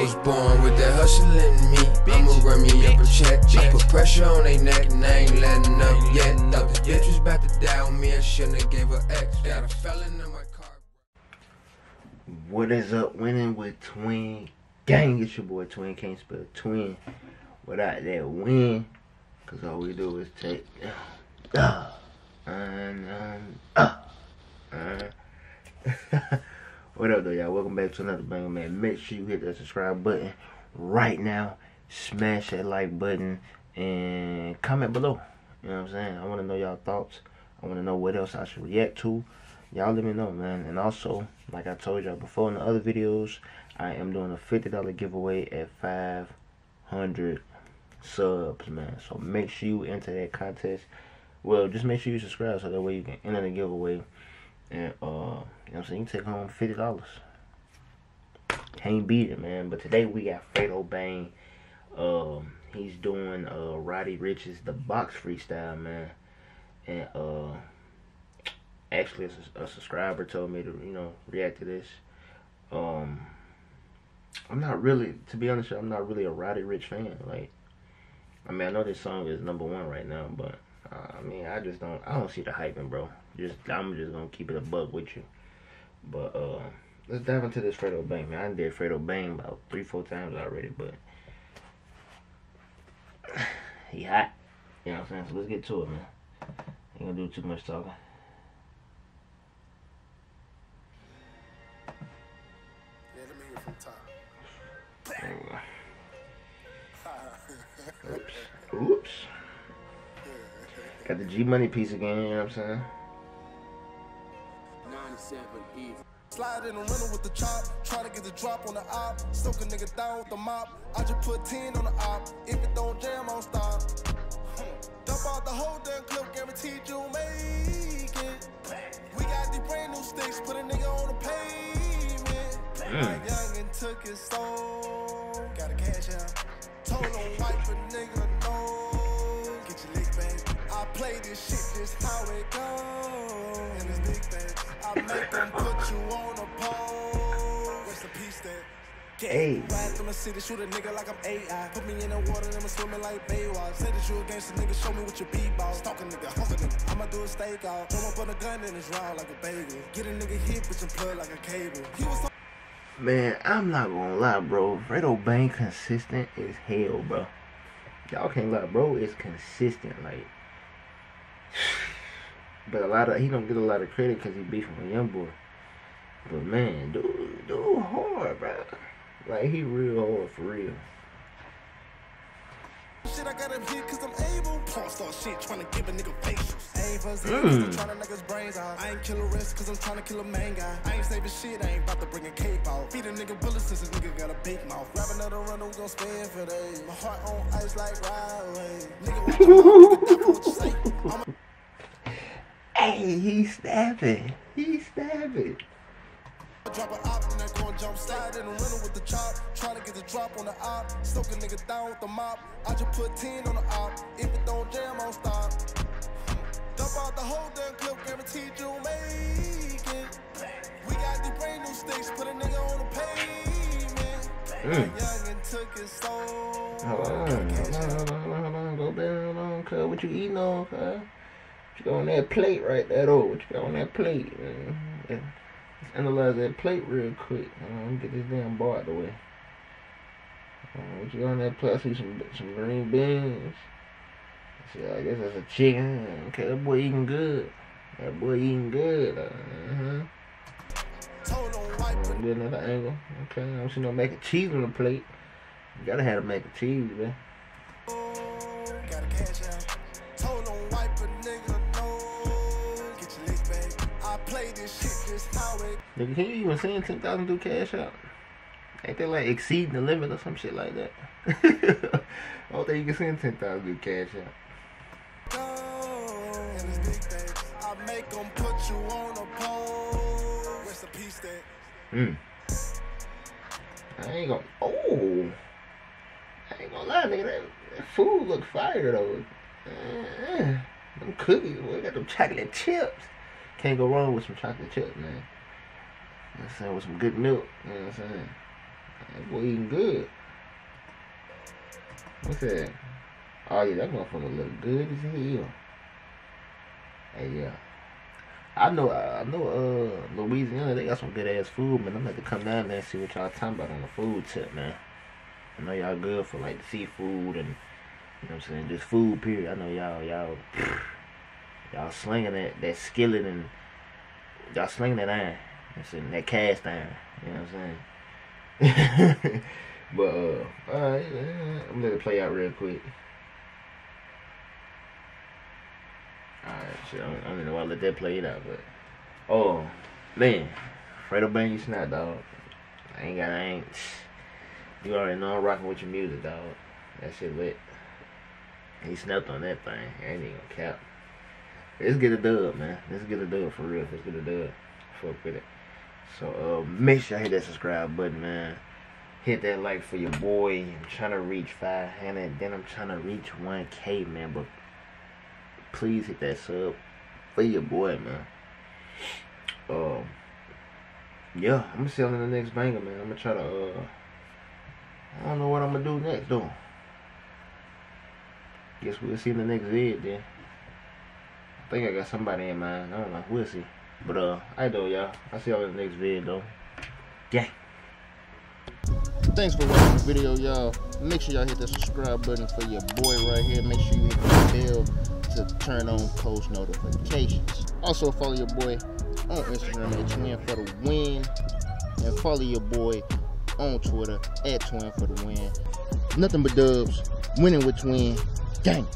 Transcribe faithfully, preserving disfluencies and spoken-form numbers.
I was born with that hustling in me. I'ma run me up a check. I put pressure on they neck and I ain't letting up yet. Thought this bitch was about to die on me. I shouldn't have gave her X. Got a felon in my car. What is up, winning with Twiin? Gang, it's your boy Twiin. Can't spell Twiin without that win. Cause all we do is take uh, and, uh, uh. What up though, y'all? Welcome back to another banger, man. Make sure you hit that subscribe button right now. Smash that like button and comment below. You know what I'm saying? I want to know y'all thoughts. I want to know what else I should react to. Y'all let me know, man. And also, like I told y'all before in the other videos, I am doing a fifty dollar giveaway at five hundred subs, man. So make sure you enter that contest. Well, just make sure you subscribe so that way you can enter the giveaway. And, uh, you know what I'm saying? You can take home fifty dollars. Can't beat it, man. But today we got Fredo Bang. Um, he's doing uh, Roddy Ricch's The Box freestyle, man. And, uh, actually, a, a subscriber told me to, you know, react to this. Um, I'm not really, to be honest, I'm not really a Roddy Ricch fan. Like, I mean, I know this song is number one right now, but. Uh, I mean, I just don't, I don't see the hyping, bro. Just, I'm just gonna keep it a buck with you. But, uh, let's dive into this Fredo Bang, man. I did Fredo Bang about three, four times already, but he hot. You know what I'm saying? So let's get to it, man. Ain't gonna do too much talking. Yeah, let me hear from top. There we go. Oops. Oops. Got the G Money piece again, you know what I'm saying? ninety-seven E. Slide in the rental with the chop, try to get the drop on the op, soak a nigga down with the mop. I just put ten on the op, if it don't jam, I'll stop. Dump out the whole damn clip, guaranteed you'll make it. We got the brand new sticks, put a nigga on the pavement. Mm. Young and took his soul, gotta cash out. Told on wife a nigga, no. I play this shit just how it goes. And this big thing, I make them put you on a pole. Rest in peace, that hey. Ride through my city, shoot a nigga like I'm A I. Put me in the water, and I'm swimming like Baywatch. Say that you a gangster nigga, show me what your b-ball. Stalking nigga, holding nigga, I'ma do a stakeout. Drum up on a gun and it's round like a bagel. Get a nigga hit, put your plug like a cable. He was so man, I'm not gonna lie, bro. Fredo Bang consistent as hell, bro. Y'all can't lie, bro. It's consistent, like. But a lot of he don't get a lot of credit because he beefing with Youngboy. But man, dude, dude hard, bro. Like he real hard for real. Shit, I got him here because I'm able. Porn star shit, trying to give a nigga patience. Ava's mm. trying to knock his brains out. I ain't kill a rest because I'm trying to kill a man guy. I ain't saving shit, I ain't about to bring a cape out. Feed a nigga bullets since this nigga got a big mouth. Grab another runner, we gon' spin for days. My heart on ice like Riley. Nigga, what you say? Hey, he's stabbing. He's stabbing. Drop an op and I go and jump slide in the rental with the chop. Try to get the drop on the op. Soak a nigga down with the mop. I just put ten on the op. If it don't jam, I'll stop. Dump out the whole damn clip, guaranteed you'll make it. We got the brand new sticks, put a nigga on the pavement. Mm. Young and took his soul. Hold on, hold on, hold on, hold on. Go down, hold on, cuz. What you eating on, cuz? What you got on that plate right there, though? What you got on that plate? Mm-hmm. Let's analyze that plate real quick. Um, get this damn bar out the way. Um, what you got on that plate? I see some, some green beans. See, I guess that's a chicken. Okay, that boy eating good. That boy eating good. Uh-huh. Um, get another angle. Okay, I don't see no mac and cheese on the plate. You gotta have a mac and cheese, man. Gotta catch out. Told on wipe a nigga. Play this shit just how it. Nigga, can you even send ten thousand do cash out? Ain't that like exceeding the limit or some shit like that? I don't think you can send ten thousand do cash out. Go, and it's big thing. I make them put you on a pole. Rest in peace, that. Hmm. I ain't gonna. Oh. I ain't gonna lie, nigga. That, that food look fire, though. Uh, them cookies, boy. Got them chocolate chips. Can't go wrong with some chocolate chips, man. You know what I'm saying? With some good milk. You know what I'm saying? That boy eating good. What's that? Oh yeah, that motherfucker look good as hell. Hey yeah. I know I know uh Louisiana, they got some good ass food, man. I'm gonna have to come down there and see what y'all talking about on the food tip, man. I know y'all good for like the seafood and you know what I'm saying, this food period. I know y'all y'all y'all slinging that, that skillet and y'all slinging that iron. That cast iron. You know what I'm saying? But uh alright, I'm gonna play out real quick. Alright, shit, I don't, I don't know why I let that play it out, but oh man, Fredo Bang, you snap, dog. I ain't got I ain't you already know I'm rocking with your music, dog. That shit lit. He snapped on that thing. I ain't even gonna cap. Let's get a dub, man. Let's get a dub for real. Let's get a dub. Fuck with it. So uh, make sure y'all hit that subscribe button, man. Hit that like for your boy. I'm trying to reach five hundred, then I'm trying to reach one K, man. But please hit that sub for your boy, man. Um, yeah, I'm gonna see on the next banger, man. I'm gonna try to. Uh, I don't know what I'm gonna do next, though. Guess we'll see in the next vid, then. I think I got somebody in mind. I don't know. We'll see. But uh, I know y'all. I'll see y'all in the next vid, though. Yeah. Thanks for watching the video, y'all. Make sure y'all hit that subscribe button for your boy right here. Make sure you hit the bell to turn on post notifications. Also, follow your boy on Instagram at Twiin For The Win. And follow your boy on Twitter at Twiin For The Win. Nothing but dubs. Winning with Twiin. Gang.